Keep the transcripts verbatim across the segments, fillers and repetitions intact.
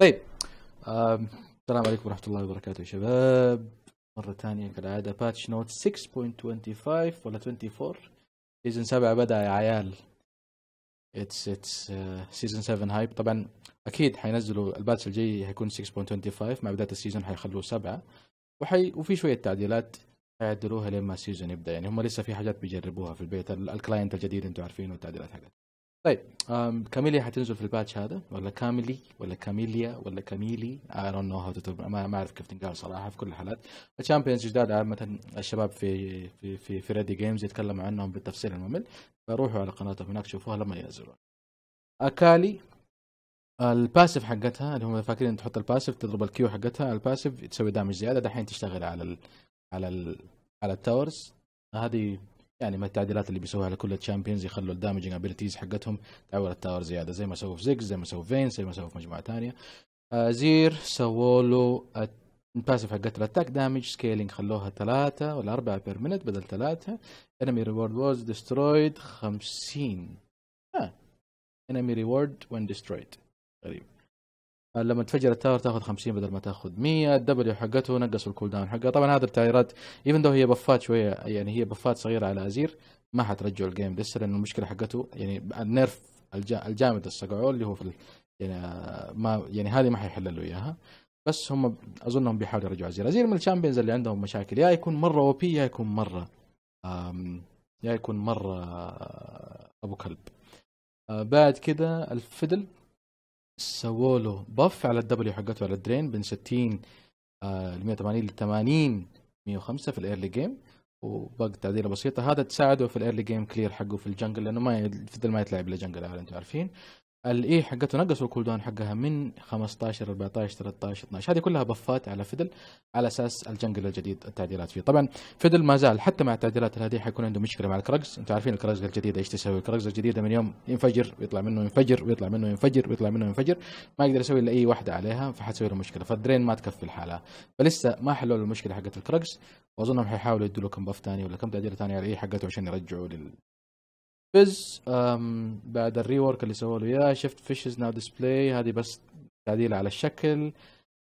طيب السلام عليكم ورحمة الله وبركاته يا شباب. مرة ثانية كالعادة باتش نوت ستة نقطة خمسة وعشرين ولا أربعة وعشرين سيزون سبعة بدأ يا عيال. اتس اتس سيزون سبعة هايب. طبعا أكيد حينزلوا الباتش الجاي هيكون ستة نقطة خمسة وعشرين مع بداية السيزون، حيخلوه سبعة وحي وفي شوية تعديلات حيعدلوها لما السيزون يبدأ، يعني هم لسه في حاجات بيجربوها في البيت، الكلاينت الجديد انتم عارفين والتعديلات حقتها. طيب كاميليا حتنزل في الباتش هذا ولا كاميلي ولا كاميليا ولا كاميلي اي دونت نو هاو تو، ما اعرف كيف تنقال صراحه. في كل الحالات الشامبيونز جداد عامه، الشباب في في في, في ريدي جيمز يتكلموا عنهم بالتفصيل الممل، فروحوا على قناتهم هناك شوفوها لما ينزلون. اكالي الباسيف حقتها اللي هم فاكرين تحط الباسيف تضرب الكيو حقتها، الباسيف تسوي دامج زياده، دحين تشتغل على ال على ال على التاورز. هذه يعني من التعديلات اللي بيسووها على كل الشامبيونز، يخلوا الدامجنج ابيلتيز حقتهم تعور التاور زياده، زي ما سووا في زيكس، زي ما سووا في فينس، زي ما سووا في مجموعه ثانيه. آه زير سووا له الباسيف حقت الاتاك دامج سكيلينج، خلوها ثلاثه ولا اربعه بير مينت بدل ثلاثه. انمي ريورد وورز ديسترويد خمسين، اه انمي ريورد وين ديسترويد، غريب. لما تفجر التاور تاخذ خمسين بدل ما تاخذ مية. الدبليو حقته نقصوا الكول داون حقه. طبعا هذه التغييرات ايفن دو هي بفات شويه، يعني هي بفات صغيره على ازير، ما حترجعوا الجيم لسه، لانه المشكله حقته يعني النيرف الجامد الصقعوه اللي هو في يعني ما يعني هذه ما حيحللوا اياها، بس هم اظنهم بيحاولوا يرجعوا ازير. ازير من الشامبيونز اللي عندهم مشاكل، يا يكون مره او بي يا يكون مره يا يكون مره ابو كلب. بعد كده الفدل سووا له بف على الدبليو حقته على الدرين بين ستين ل مية وثمانين ل ثمانين مية وخمسة في الايرلي جيم، وباقي تعديله بسيطه. هذا تساعده في الايرلي جيم كلير حقه في الجنجل، لانه ما يفضل ما يتلعب الا جنجل اهلا انتم عارفين. الاي حقته نقصوا الكول داون حقها من خمسة عشر أربعة عشر ثلاثة عشر اثنا عشر، هذه كلها بفات على فيدل على اساس الجنجل الجديد التعديلات فيه. طبعا فيدل ما زال حتى مع التعديلات هذه حيكون عنده مشكله مع الكرجز، انتم عارفين الكرجز الجديده ايش تسوي، الكرجز الجديده من يوم ينفجر ويطلع منه ينفجر ويطلع منه ينفجر ويطلع منه ينفجر، ما يقدر يسوي الا اي واحده عليها، فحتسوي له مشكله، فالدرين ما تكفي الحاله، فلسه ما حلوا المشكله حقت الكرجز، واظنهم حيحاولوا يدوا له كم بف ثاني ولا كم تعديله ثانيه على الاي حقته عشان يرجعوا لل بز. بعد الري ورك اللي سووا له اياه شفت فيشز ناو ديسبلاي، هذه بس تعديل على الشكل.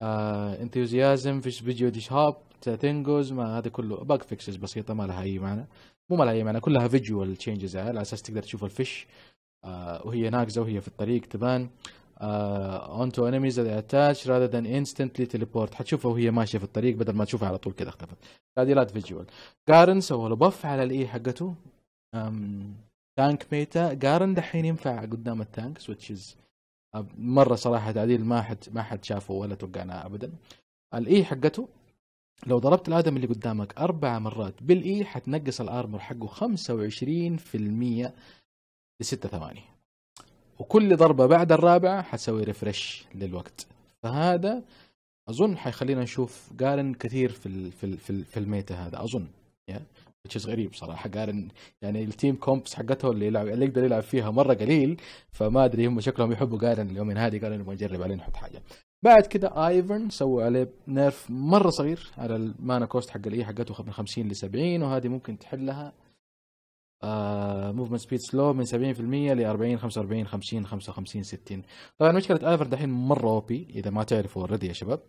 انثوزيازم فيش فيديو ديش هاب تنجوز، ما هذا كله باك فيكسز بسيطه ما لها اي معنى، مو ما لها اي معنى، كلها فيجوال تشينجز على اساس تقدر تشوف الفيش uh, وهي ناقزه وهي في الطريق تبان. اونتو انميز ذا اتاتش راذر ذان انستنتلي تيليبورت، حتشوفها وهي ماشيه في الطريق بدل ما تشوفها على طول كذا اختفت. تعديلات فيجوال. جارن سووا له بف على الاي حقته um, تانك ميتا. جارن دحين ينفع قدام التانك سويتشز مره صراحه، تعديل ما حد ما حد شافه ولا توقعناه ابدا. الاي حقته لو ضربت الادم اللي قدامك اربع مرات بالاي حتنقص الارمر حقه خمسة وعشرين بالمية ل ستة ثواني، وكل ضربه بعد الرابعه حتسوي ريفرش للوقت، فهذا اظن حيخلينا نشوف جارن كثير في ال في ال في, ال في الميتا هذا اظن yeah. شيء غريب صراحه. جارن يعني التيم كومبس حقته اللي يلعب اللي يقدر يلعب فيها مره قليل، فما ادري هم شكلهم يحبوا جارن اليومين هذه، قالوا نبغى نجرب عليه نحط حاجه. بعد كده ايفرن سووا عليه نيرف مره صغير على المانا كوست حق الاي حقته من خمسين ل سبعين، وهذه ممكن تحلها. آه موفمنت سبيد سلو من سبعين بالمية ل أربعين خمسة وأربعين خمسين خمسة وخمسين ستين. طبعا مشكله ايفرن دحين مره او بي اذا ما تعرفوا اوريدي يا شباب،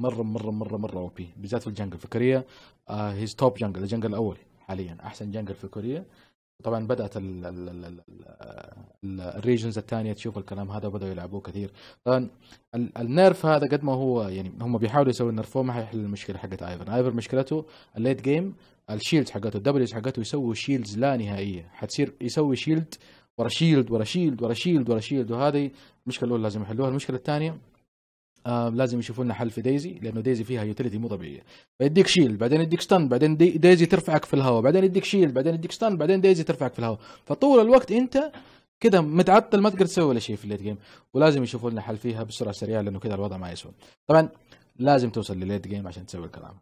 مرة مرة مرة مرة أو بي بالذات في الجنجل في كوريا. هيز توب جنجل، الجنجل الأول حاليا أحسن جنجل في كوريا. طبعا بدأت الريجنز الثانية تشوف الكلام هذا وبدأوا يلعبوه كثير. طبعا النيرف هذا قد ما هو يعني هم بيحاولوا يسووا النيرفوه ما حيحل المشكلة حقت ايفر. ايفر مشكلته الليت جيم، الشيلد حقته الدبليوز حقته يسووا شيلدز لا نهائية، حتصير يسوي شيلد ورا شيلد ورا شيلد ورا شيلد ورا شيلد، وهذه المشكلة الأولى لازم يحلوها. المشكلة الثانية آه لازم يشوفوا لنا حل في دايزي، لانه دايزي فيها يوتيليتي مو طبيعيه، فيديك شيل بعدين يديك ستان بعدين دي دايزي ترفعك في الهواء بعدين يديك شيل بعدين يديك ستان بعدين دايزي ترفعك في الهواء، فطول الوقت انت كده متعطل ما تقدر تسوي ولا شيء في الليت جيم، ولازم يشوفوا لنا حل فيها بسرعه سريعه لانه كده الوضع ما يسوى. طبعا لازم توصل لليت جيم عشان تسوي الكلام.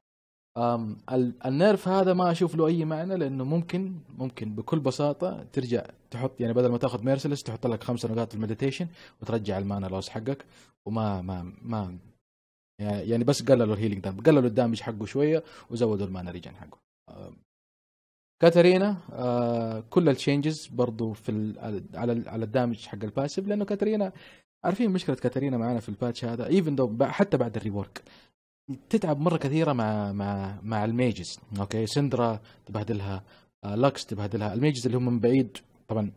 النيرف هذا ما اشوف له اي معنى، لانه ممكن ممكن بكل بساطه ترجع تحط يعني بدل ما تاخذ ميرسلس تحط لك خمسه نقاط في المديتيشن وترجع المانا لوس حقك، وما ما ما يعني بس قللوا الهيلينج دام قللوا الدامج حقه شويه وزودوا المانا ريجن حقه. كاترينا كل التشينجز برضو في على على الدامج حق الباسيف، لانه كاترينا عارفين مشكله كاترينا معانا في الباتش هذا، ايفن دو حتى بعد الريورك تتعب مره كثيره مع مع مع الميجز. اوكي سندرا تبهدلها، آه لاكس تبهدلها، الميجز اللي هم من بعيد طبعا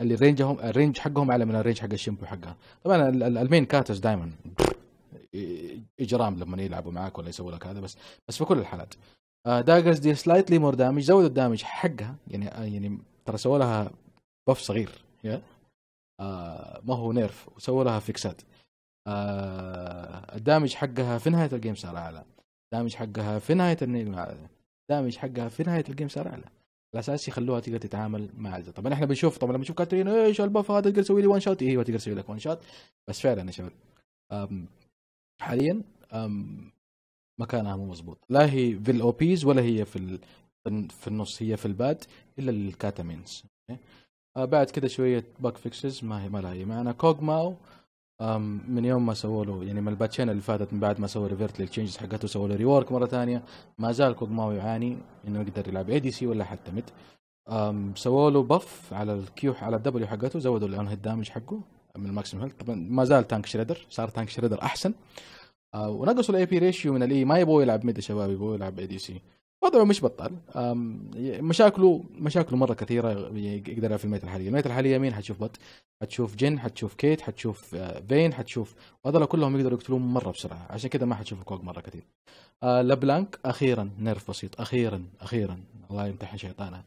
اللي رينجهم الرينج حقهم اعلى من الرينج حق الشمبو حقها. طبعا المين كاتس دائما اجرام لما يلعبوا معاك ولا يسووا لك هذا، بس بس في كل الحالات. داجرز دي سلايتلي مور دامج، زودوا الدامج حقها يعني، يعني ترى سووا لها بف صغير yeah. آه ما هو نيرف، وسووا لها فيكسات. آه الدامج حقها في نهايه الجيم صار اعلى، الدامج حقها في نهايه النيل اعلى، الدامج حقها في نهايه الجيم صار اعلى، على اساس يخلوها تقدر تتعامل مع هذا. طبعا احنا بنشوف طبعا لما نشوف كاترينا ايش البف هذا تقدر تسوي لي وان شوت، ايوه تقدر تسوي لك وان شوت، بس فعلا يا شباب حاليا مكانها مو مظبوط، لا هي في الاو بيز ولا هي في في النص، هي في الباد الا الكاتامينز. بعد كده شويه باك فيكسز ما هي ما لها هي معنا. كوغماو من يوم ما سووا له يعني من الباتشين اللي فاتت، من بعد ما سووا ريفيرت للتشينجز حقته وسووا له ريورك مره ثانيه، ما زال كوغماو يعاني انه يقدر يلعب اي دي سي ولا حتى ميد. سووا له بف على الكيو على الدبليو حقته، زودوا الان الدامج حقه من الماكسيمم هيلث، طبعا ما زال تانك شريدر، صار تانك شريدر احسن. آه ونقصوا الاي بي ريشيو من الاي، ما يبغوا يلعب ميد يا شباب، يبغوا يلعب اي دي سي. وضعه مش بطل، مشاكله مشاكله مره كثيره يقدرها في الميت الحاليه. الميت الحاليه مين حتشوف؟ بط حتشوف، جن حتشوف، كيت حتشوف، فين حتشوف، هذول كلهم يقدروا يقتلون مره بسرعه، عشان كذا ما حتشوف الكوك مره كثير. آه لبلانك اخيرا نيرف بسيط، اخيرا اخيرا الله يمتحن شيطانها.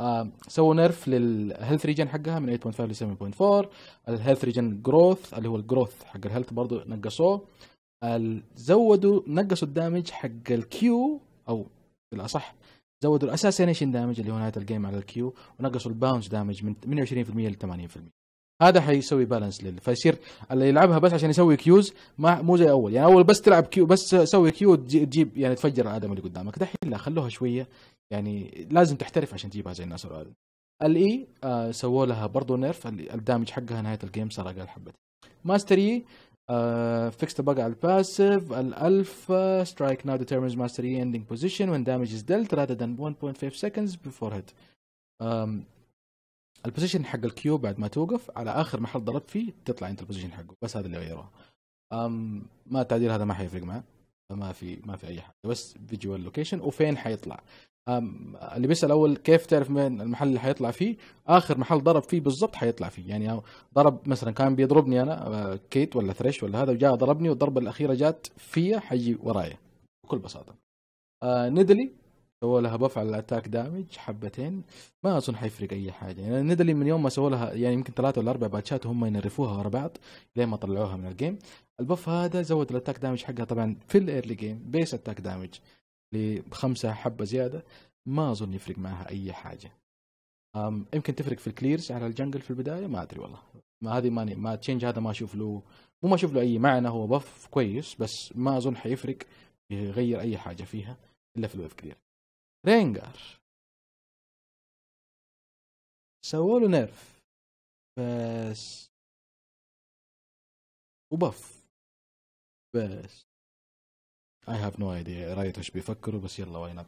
آه سووا نيرف للهيلث ريجن حقها من ثمانية فاصلة خمسة ل سبعة فاصلة أربعة، الهيلث ريجن جروث اللي هو الجروث حق الهيلث برضه نقصوه. زودوا نقصوا الدامج حق الكيو، او بالاصح زودوا الاساسينيشن دامج اللي هو نهايه الجيم على الكيو، ونقصوا الباونس دامج من عشرين بالمية ل ثمانين بالمية. هذا حيسوي بالانس لل، فيصير اللي يلعبها بس عشان يسوي كيوز ما مو زي اول، يعني اول بس تلعب كيو بس سوي كيو تجيب يعني تفجر العدم اللي قدامك. دحين لا، خلوها شويه يعني لازم تحترف عشان تجيبها زي الناس العاديين. الاي آه سووا لها برضه نيرف، الدامج حقها نهايه الجيم صار اقل حبه. ماستري Uh, fixed bug على الباسيف الالفا سترايك ناو determines mastery ending position when damage is dealt rather than one point five seconds before hit. um, البوزيشن حق الكيو بعد ما توقف على اخر محل ضربت فيه تطلع انت البوزيشن حقه، بس هذا اللي غيروه. um, ما التعديل هذا ما حيفرق معه، ما في ما في اي حاجه، بس فيجوال لوكيشن وفين حيطلع. um, اللي بيسال اول كيف تعرف من المحل اللي حيطلع فيه؟ اخر محل ضرب فيه بالضبط حيطلع فيه. يعني ضرب مثلا كان بيضربني انا كيت ولا ثريش ولا هذا، وجاء ضربني والضربه الاخيره جات فيا، حيجي ورايا بكل بساطه. uh, ندلي سووا لها بف على الاتاك دامج حبتين، ما اظن حيفرق اي حاجه. يعني ندلي من يوم ما سووا لها يعني يمكن ثلاثه ولا اربع باتشات هم ينرفوها ورا بعض لين ما طلعوها من الجيم. البف هذا زود الاتاك دامج حقها طبعا في الايرلي جيم، بيس اتاك دامج لخمسه حبه زياده، ما اظن يفرق معها اي حاجه. يمكن تفرق في الكليرز على الجنجل في البدايه، ما ادري والله. ما هذه ماني ما تشينج هذا ما اشوف له، مو ما اشوف له اي معنى، هو بف كويس بس ما اظن حيفرق يغير اي حاجه فيها الا في الويف كلير. رينجر سووا له نيرف بس وبف بس، I have no idea رايت ايش بيفكروا، بس يلا واين اب.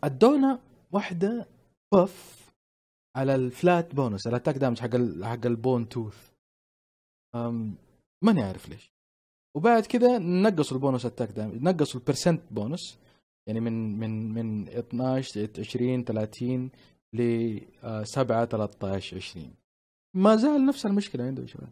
فادونا واحده بف على الفلات بونس على التاك دامج حق ال... حق البون توث، أم... ما نعرف ليش. وبعد كذا نقصوا البونس التاك دامج، نقصوا البرسنت بونس يعني من من من اثناعش عشرين ثلاثين ل سبعة ثلاثة عشر عشرين. ما زال نفس المشكله عنده يا شباب.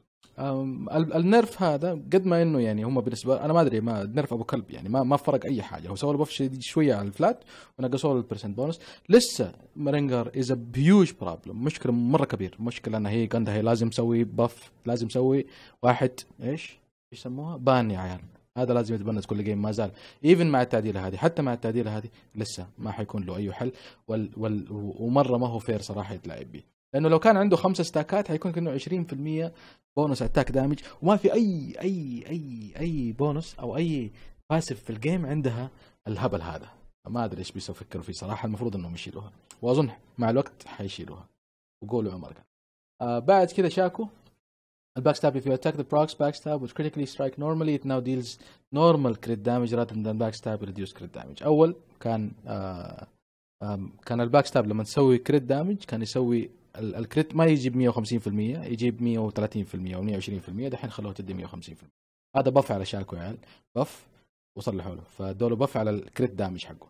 النرف هذا قد ما انه يعني هم بالنسبه انا ما ادري، ما نرف ابو كلب يعني ما ما فرق اي حاجه. هو سوى له بف شويه على الفلات ونقصوا له البرسنت بونس. لسه مرينجر از ا هيوج بروبلم، مشكله مره كبير، مشكله انها هي قندها، هي لازم تسوي بف، لازم تسوي واحد ايش ايش يسموها بان يا عيال. هذا لازم يتبنى كل جيم، ما زال ايفن مع التعديله هذه، حتى مع التعديله هذه لسه ما حيكون له اي حل. وال وال ومره ما هو فير صراحه يتلعب بيه، لانه لو كان عنده خمسه ستاكات حيكون كانه عشرين بالمية بونس اتاك دامج، وما في اي اي اي اي بونس او اي باسف في الجيم عندها الهبل هذا. ما ادري ايش بيفكروا فيه صراحه، المفروض انهم يشيلوها، واظن مع الوقت حيشيلوها وقولوا عمرك. آه بعد كذا شاكو الباكستاب if you attack the procs backstab which critically strike normally it now deals normal crit damage rather than backstab reduce crit damage. أول كان آه كان الباكستاب لما تسوي crit damage كان يسوي الكريت ما يجيب مية وخمسين بالمية، يجيب مية وثلاثين بالمية او مية وعشرين بالمية، دحين خلوه تدي مية وخمسين بالمية. هذا بف على شاكو يا عيال، بف وصلحوا له، فدوله بف على الكريت دامج حقه.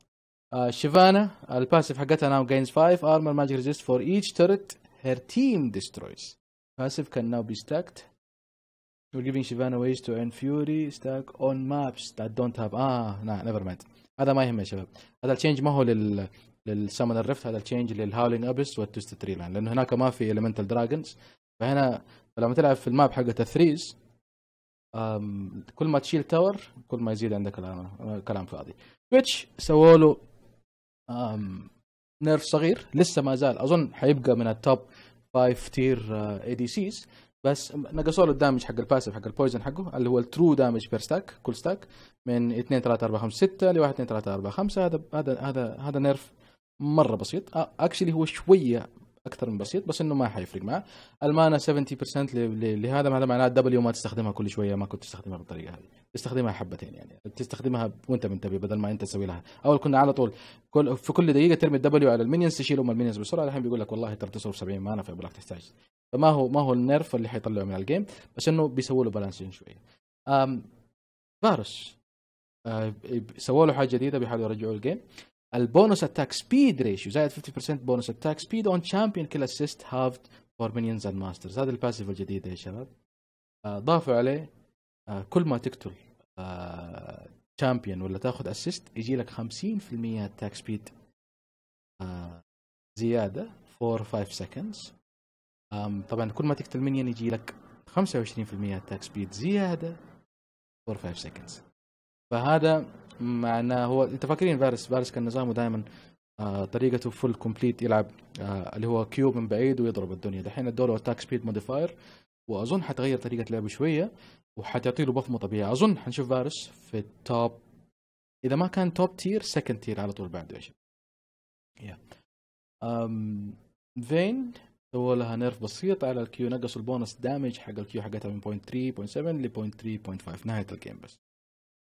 آه شيفانا الباسيف حقتها ناو جينز خمسة ارمر ماجيك ريزيست فور ايتش ترت هير تيم ديسترويز. باسيف كان ناو بي ستاكت. We're giving Shyvana ways to earn fury stack on maps that don't have اه nah never mind. هذا ما يهمنا يا شباب، هذا التشينج ما هو لل للسامونر ريفت، هذا التشينج للهاولينج ابس والتوست ثري لاين، لانه هناك ما في elemental dragons. فهنا لما تلعب في الماب حقت الثريز كل ما تشيل تاور كل ما يزيد عندك كلام كلام فاضي. تويتش سووا له نيرف صغير، لسه ما زال اظن حيبقى من التوب خمسة تير اي دي سيز، بس نقصوا له الدامج حق الباسف حق البويزن حقه اللي هو الترو دامج بير ستاك كل ستاك من اثنين ثلاثة أربعة خمسة ستة ل واحد اثنين ثلاثة أربعة خمسة. هذا هذا هذا هذا نيرف مره بسيط، اكشلي هو شويه اكثر من بسيط، بس انه ما حيفرق معه. المانا سبعين بالمية لهذا، هذا معناه دبليو ما تستخدمها كل شويه، ما كنت تستخدمها بالطريقه هذه، تستخدمها حبتين يعني، تستخدمها وانت منتبه بدل ما انت تسوي لها. اول كنا على طول كل في كل دقيقه ترمي الدبليو على المينيونز تشيلهم المينيونز بسرعه، الحين بيقول لك والله ترى تصرف سبعين مانا فيقول لك تحتاج. فما هو ما هو النيرف اللي حيطلعه من الجيم، بس انه بيسووا له بالانسين شويه. امم فارس أه سووا له حاجه جديده بيحاولوا يرجعوا الجيم. البونس اتاك سبيد ريشيو زائد خمسين بالمية بونس اتاك سبيد اون تشامبيون كيل اسيست هافد فور مينيونز اند ماسترز. هذا الباسيف الجديده يا شباب، ضافوا عليه أه كل ما تقتل أه تشامبيون ولا تاخذ اسيست يجي لك خمسين بالمية اتاك سبيد أه زياده فور خمسة سكندز. طبعا كل ما تقتل مينيون يجي لك خمسة وعشرين بالمية اتاك سبيد زياده فور خمسة سكندز. فهذا معناه هو انت فاكرين فارس، فارس كان نظامه دائما آه طريقته فول كومبليت، يلعب آه اللي هو كيوب من بعيد ويضرب الدنيا. دحين ادوا اتاك سبيد موديفاير، واظن حتغير طريقه لعبه شويه وحتعطي له بف مو طبيعي. اظن حنشوف فارس في التوب، اذا ما كان توب تير سكند تير على طول بعده. ايش يا امم فين سووا لها نيرف بسيط على الكيو، نقصوا البونص دامج حق الكيو حقتها من صفر فاصلة ثلاثة صفر فاصلة سبعة ل صفر فاصلة ثلاثة فاصلة خمسة نهايه الجيم. بس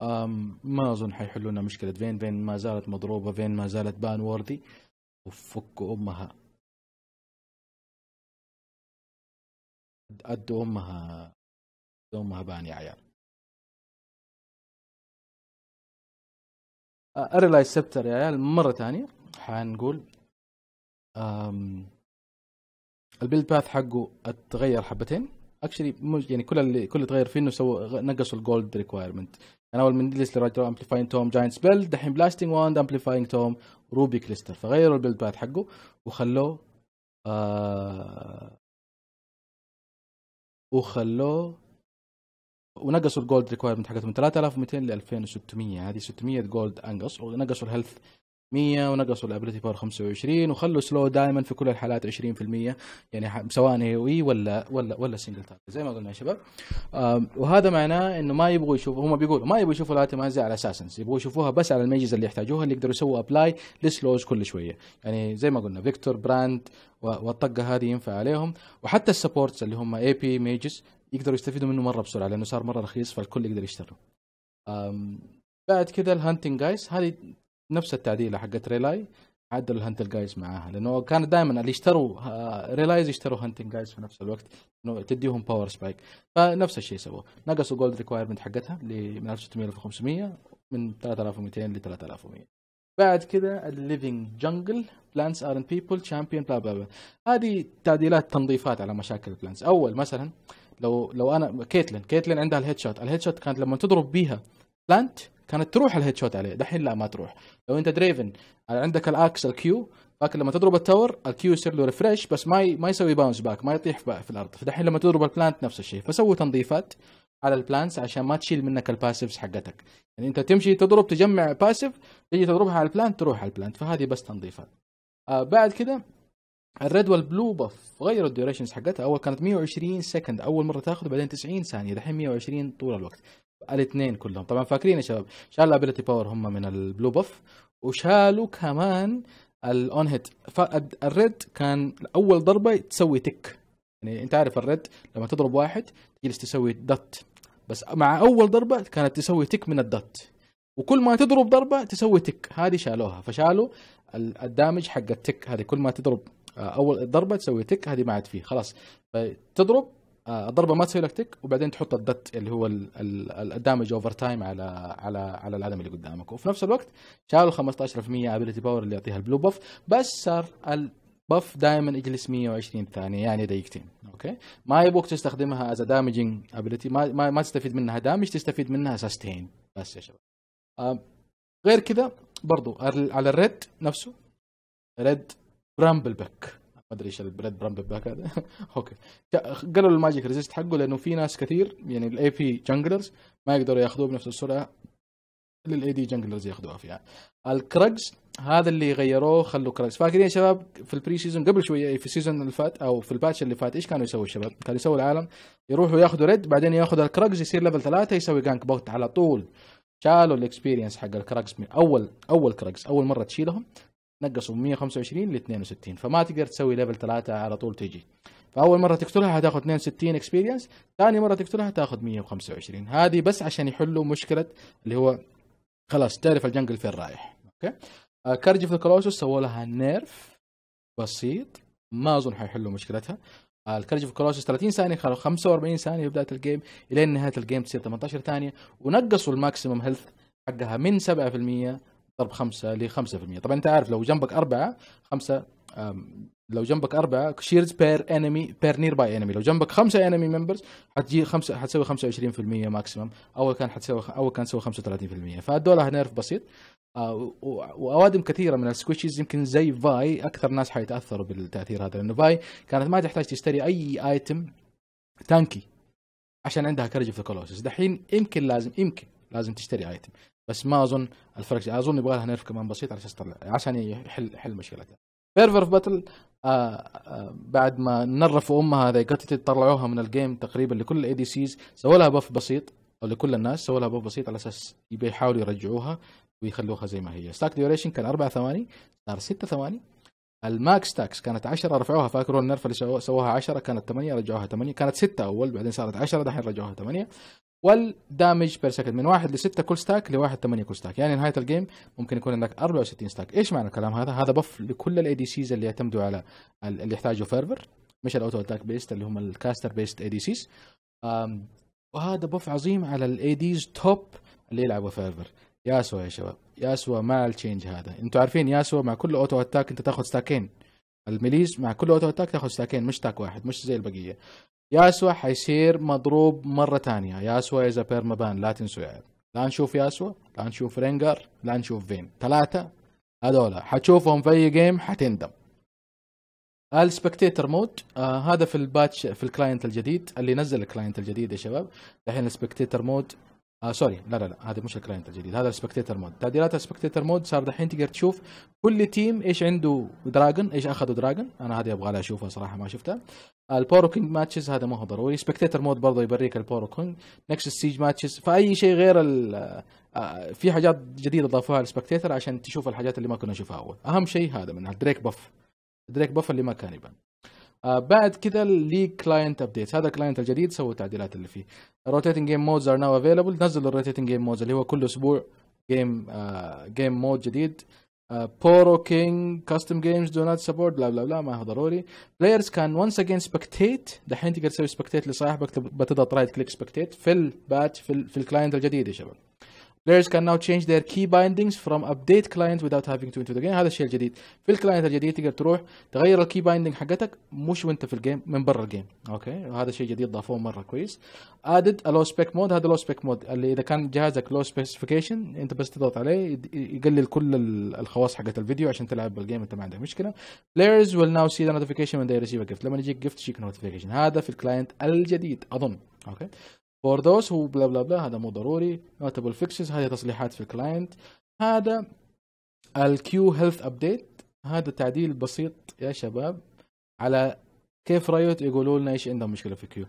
أم ما اظن حيحلوا لنا مشكله فين، فين ما زالت مضروبه، فين ما زالت بان وردي وفكوا امها، ادوا امها امها بان يا عيال. اريلايز سبتر يا عيال مره ثانيه حنقول أم البيلد باث حقه اتغير حبتين اكشلي، يعني كل اللي كل اللي تغير فيه انه سووا نقصوا الجولد ريكوايرمنت. انا اول من ديليس لرايتر امبليفاينج توم جاينتس بيلد، دحين بلاستنج واند امبليفاينج توم روبي كليستر، فغيروا البيلد باث حقه وخلوه آه وخلوه ونقصوا الجولد ريكوايرمنت حقته من ثلاثة آلاف ومئتين ل ألفين وستمئة، هذه ستمئة جولد انقص، ونقصوا الهيلث مئة، ونقصوا الابيلتي باور خمسة وعشرين، وخلوا سلو دائما في كل الحالات عشرين بالمية، يعني سواء هيوي ولا ولا ولا سنجل تارجت زي ما قلنا يا شباب. وهذا معناه انه ما يبغوا يشوفوا، هم بيقولوا ما يبغوا يشوفوا الاتمات زي على اساسنز، يبغوا يشوفوها بس على الميجز اللي يحتاجوها، اللي يقدروا يسووا ابلاي لسلوز كل شويه، يعني زي ما قلنا فيكتور براند والطقه هذه ينفع عليهم، وحتى السبورتس اللي هم اي بي ميجز يقدروا يستفيدوا منه مره بسرعه لانه صار مره رخيص فالكل يقدر يشتريه. بعد كده الهانتنج جايز هذه نفس التعديله حقت ريلاي، عدلوا الهانتل جايز معاها لانه كان دائما اللي يشتروا ريلايز يشتروا هانتنج جايز في نفس الوقت انه تديهم باور سبايك، فنفس الشيء سووه، نقصوا جولد ريكوايرمنت حقتها من ألف وستمئة ل ألف وخمسمئة، من ثلاثة آلاف ومئتين ل ثلاثة آلاف ومئة. بعد كده الليفنج جنجل بلانس ار ان بيبل تشامبيون بلا بلا بلا، هذه تعديلات تنظيفات على مشاكل البلانس. اول مثلا لو لو انا كيتلين كيتلين عندها الهيد شوت، الهيد شوت كانت لما تضرب بيها بلانت كانت تروح الهيد شوت عليه، دحين لا ما تروح. لو انت دريفن عندك الاكس الكيو، فاكر لما تضرب التور الكيو يصير له ريفريش بس ما ي... ما يسوي باونس باك، ما يطيح في الارض، فدحين لما تضرب البلانت نفس الشيء، فسووا تنظيفات على البلانتس عشان ما تشيل منك الباسيفز حقتك، يعني انت تمشي تضرب تجمع باسيف تيجي تضربها على البلانت تروح على البلانت، فهذه بس تنظيفات. آه بعد كده الريد والبلو بف غيروا الديوريشنز حقتها، اول كانت مئة وعشرين سكند اول مره تاخذ بعدين تسعين ثانيه، دحين مئة وعشرين طول الوقت. الاثنين كلهم طبعا فاكرين يا شباب شالوا الابيلتي باور هم من البلو بف، وشالوا كمان الاون هيت. فالريد كان اول ضربه تسوي تك، يعني انت عارف الريد لما تضرب واحد تجلس تسوي دت، بس مع اول ضربه كانت تسوي تك من الدت، وكل ما تضرب ضربه تسوي تك، هذه شالوها، فشالوا الدامج حق التك هذه، كل ما تضرب اول ضربه تسوي تك، هذه ما عاد فيه خلاص، فتضرب الضربه ما تسوي لك تك، وبعدين تحط الدت اللي هو الدامج اوفر تايم على على على العدم اللي قدامك. وفي نفس الوقت شالوا خمسة عشر بالمية ابيلتي باور اللي يعطيها البلو باف، بس صار الباف دائما يجلس مية وعشرين ثانيه يعني دقيقتين. اوكي، ما يبوك تستخدمها از دامجنج ابيلتي، ما ما تستفيد منها دامج، تستفيد منها سستين بس يا شباب. غير كذا برضو على الريد نفسه، ريد برامبل باك، ما ادري ايش الريد برامبل باك هذا اوكي، قالوا الماجيك ريزيست حقه لانه في ناس كثير يعني الاي بي جنجلرز ما يقدروا ياخذوه بنفس السرعه اللي الاي دي جنجلرز ياخذوها فيها. الكراجز هذا اللي غيروه، خلوا كراجز. فاكرين يا شباب في البري سيزون قبل شويه، في السيزون اللي فات او في الباتش اللي فات، ايش كانوا يسووا الشباب؟ كانوا يسووا العالم يروحوا ياخذوا ريد، بعدين ياخذ الكراجز يصير ليفل ثلاثه يسوي جانك بوت على طول. شالوا الاكسبيرينس حق الكراجز من اول اول كراجز اول مره تشيلهم، نقصوا من مية وخمسة وعشرين ل اثنين وستين، فما تقدر تسوي ليفل ثلاثة على طول تجي. فاول مره تقتلها هتاخذ اثنين وستين اكسبيرينس، ثاني مره تقتلها تاخذ مية وخمسة وعشرين. هذه بس عشان يحلوا مشكله اللي هو خلاص تعرف الجنجل فين رايح. اوكي، كارج اوف ذا كلوسوس سووا لها نيرف بسيط، ما اظن حيحلوا مشكلتها. الكارج اوف كلوسوس ثلاثين ثانيه خلوا خمسة وأربعين ثانيه بدايه الجيم، الى نهايه الجيم تصير ثمانية عشر ثانيه، ونقصوا الماكسيمم هيلث حقها من سبعة بالمية ضرب خمسة ل خمسة بالمية. طبعا انت عارف لو جنبك أربعة خمسة، لو جنبك أربعة شيردز بير انمي بير نير باي انمي، لو جنبك خمسة انمي ممبرز حتجي خمسة، حتسوي خمسة وعشرين بالمية ماكسيمم. اول كان حتسوي اول كان تسوي خمسة وثلاثين بالمية. فادولها نيرف بسيط، واوادم كثيره من السكويشيز يمكن زي فاي اكثر ناس حيتاثروا بالتاثير هذا، لانه فاي كانت ما تحتاج تشتري اي ايتم تانكي عشان عندها كارج اوف ذا كولوسس. دحين يمكن لازم يمكن لازم تشتري ايتم، بس ما اظن الفرق، اظن يبغى لها نيرف كمان بسيط عشان تطلع، عشان يحل حل مشكلتها. فيرفر في باتل آه آه بعد ما نرفوا امها ذا قتت، طلعوها من الجيم تقريبا لكل الاي دي سيز، سووا لها باف بسيط او لكل الناس سووا لها باف بسيط على اساس يحاولوا يرجعوها ويخلوها زي ما هي. ستاك ديوريشن كان أربع ثواني صار ست ثواني. الماكس تاكس كانت عشرة رفعوها، فاكرون النرف اللي سووها عشرة كانت ثمانية رجعوها ثمانية، كانت ستة اول بعدين صارت عشرة دحين رجعوها ثمانية. والدامج بير سكند من واحد ل ستة كل ستاك ل واحد ثمانية كل ستاك، يعني نهايه الجيم ممكن يكون عندك أربعة وستين ستاك. ايش معنى الكلام هذا؟ هذا بف لكل الاي دي سيز اللي يعتمدوا على اللي يحتاجوا فيرفر، مش الاوتو اتاك بيست اللي هم الكاستر بيست اي دي سيز. وهذا بف عظيم على الاي ديز توب اللي يلعبوا فيرفر. ياسوا يا شباب، ياسوا مع التشينج هذا، انتوا عارفين ياسوا مع كل اوتو اتاك انت تاخذ ستاكين، الميليز مع كل اوتو اتاك تاخذ ستاكين مش تاك واحد، مش زي البقيه. ياسوا حيصير مضروب مرة ثانية، ياسوا إذا بيرما بان لا تنسوا يعني. لا نشوف ياسوا، لا نشوف رينجر، لا نشوف فين، ثلاثة هذولا حتشوفهم في أي جيم حتندم. السبكتيتر مود آه هذا في الباتش في الكلاينت الجديد اللي نزل الكلاينت الجديد يا شباب، الحين السبكتيتر مود آه سوري لا لا لا هذا مش الكلاينت الجديد، هذا السبكتيتر مود. تعديلات السبكتيتر مود صار دحين تقدر تشوف كل تيم ايش عنده دراجون، ايش اخذوا دراجون، انا هذه ابغى لها اشوفها صراحه ما شفتها. البورو كينج ماتشز هذا ما هو ضروري، سبكتيتر مود برضه يوريك البورو كينج، نكست سيج ماتشز، فاي شيء غير ال في حاجات جديده اضافوها للسبكتيتر عشان تشوف الحاجات اللي ما كنا نشوفها اول. اهم شيء هذا منها دريك بف، دريك بف اللي ما كان يبان. آه بعد كذا لي كلاينت ابديت، هذا الكلاينت الجديد سووا التعديلات اللي فيه. روتيتنج جيم مودز ار ناو افيلبل، نزلوا الروتيتنج جيم مودز اللي هو كل اسبوع جيم آه جيم مود جديد. بورو كينج كاستم جيمز دو نوت سبورت بلا بلا بلا ما هو ضروري. بلايرز كان وانس اجين سبكتيت، دحين تقدر تسوي سبكتيت لصاحبك، بتضغط رايت كليك سبكتيت في الباتش في, ال في الكلاينت الجديد يا شباب. Players can now change their key bindings from update client without having to enter the game. هذا الشيء الجديد في الكلاينت الجديد، تقدر تروح تغير الكي بايندنج حقتك مش وانت في الجيم، من برا الجيم. اوكي، وهذا شيء جديد ضافوه مره كويس. added a low spec mode، هذا low spec mode اللي اذا كان جهازك low specification انت بس تضغط عليه يقلل كل الخواص حقت الفيديو عشان تلعب بالجيم انت ما عندك مشكله. players will now see the notification when they receive a gift، لما يجيك gift يجيك notification، هذا في الكلاينت الجديد اظن. اوكي فور ذوز هو بلا بلا بلا هذا مو ضروري. نوتبل فيكسز هذه تصليحات في الكلاينت. هذا الكيو هيلث ابديت، هذا تعديل بسيط يا شباب على كيف رايوت يقولوا لنا ايش عندهم مشكله في الكيو.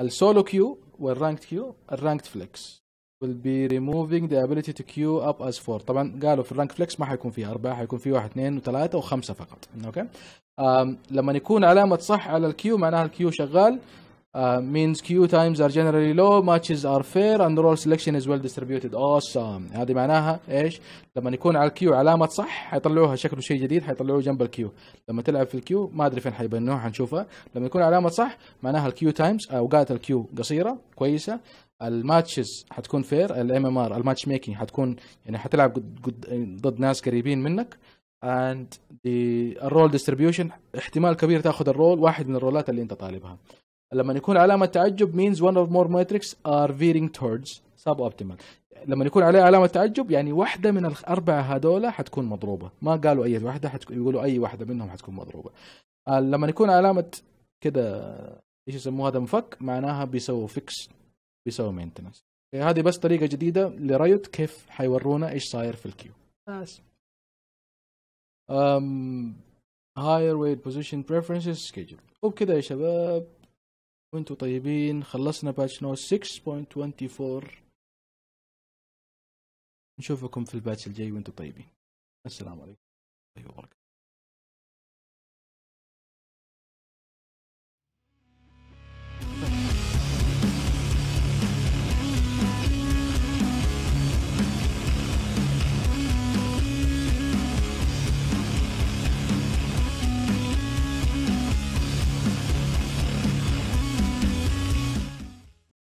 السولو كيو والرانكت كيو، الرانكت فليكس will be removing the ability to queue up as four. طبعا قالوا في الرانك فليكس ما حيكون فيه أربعة، حيكون فيه واحد اثنين وثلاثة وخمسة فقط. اوكي، لما يكون علامة صح على الكيو معناها الكيو شغال، Uh, means queue times are generally low, matches are fair and role selection is well distributed. Awesome. هذه معناها ايش؟ لما يكون على الكيو علامة صح حيطلعوها شكله شيء جديد، حيطلعوه جنب الكيو. لما تلعب في الكيو ما ادري فين حيبنوها، حنشوفها. لما يكون علامة صح معناها الكيو تايمز، اوقات الكيو قصيرة كويسة. الماتشز حتكون فير، الام ام ار الماتش ميكينج حتكون يعني حتلعب ضد ناس قريبين منك. and the الرول ديستربيوشن احتمال كبير تاخذ الرول واحد من الرولات اللي انت طالبها. لما يكون علامة تعجب means one or more matrix are veering towards sub-optimal. لما يكون عليه علامة تعجب يعني واحدة من الأربعة هذولا حتكون مضروبة، ما قالوا أي واحدة، حتكون يقولوا أي واحدة منهم حتكون مضروبة. لما يكون علامة كده إيش يسموه هذا مفك معناها بيسووا فيكس، بيسووا مينتنس. هذه بس طريقة جديدة لرايوت كيف حيورونا إيش صاير في الكيو. بس. higher weight position preferences schedule. وبكده يا شباب. وانتم طيبين خلصنا باتش نوت ستة نقطة واحد وعشرين، نشوفكم في الباتش الجاي وانتم طيبين. السلام عليكم ورحمة الله وبركاته.